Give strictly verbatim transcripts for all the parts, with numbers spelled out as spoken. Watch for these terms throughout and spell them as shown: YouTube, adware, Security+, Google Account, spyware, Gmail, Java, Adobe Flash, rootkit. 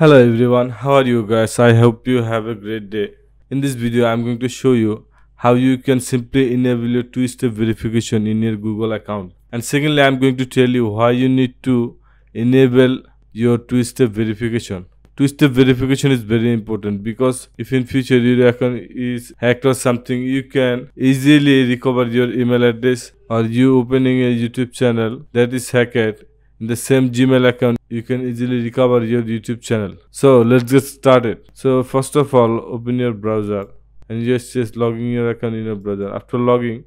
Hello everyone, how are you guys? I hope you have a great day. In this video, I am going to show you how you can simply enable your two-step verification in your Google account. And secondly, I am going to tell you why you need to enable your two-step verification. Two-step verification is very important because if in future your account is hacked or something, you can easily recover your email address, or you opening a YouTube channel that is hacked. In the same Gmail account, you can easily recover your YouTube channel. So let's get started. So first of all, open your browser and just just logging your account in your browser. After logging,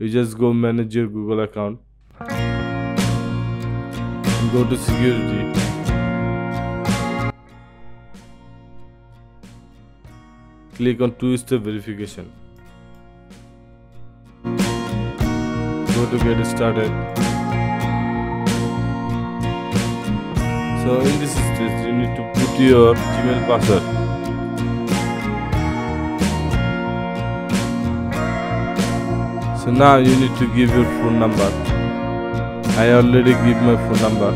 you just go manage your Google account and go to security. Click on two-step verification. Go to get started. So in this stage, you need to put your Gmail password. So now you need to give your phone number. I already give my phone number.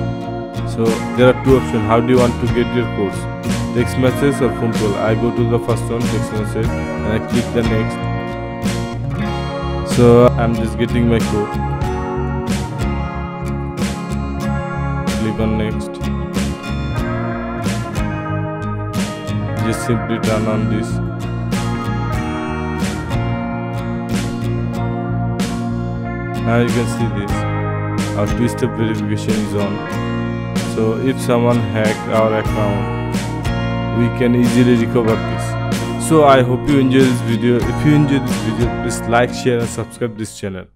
So there are two options. How do you want to get your codes? Text message or phone call? I go to the first one, text message, and I click the next. So I'm just getting my code. Click on next. Just simply turn on this. Now you can see this. Our two-step verification is on. So if someone hacked our account, we can easily recover this. So I hope you enjoy this video. If you enjoy this video, please like, share and subscribe this channel.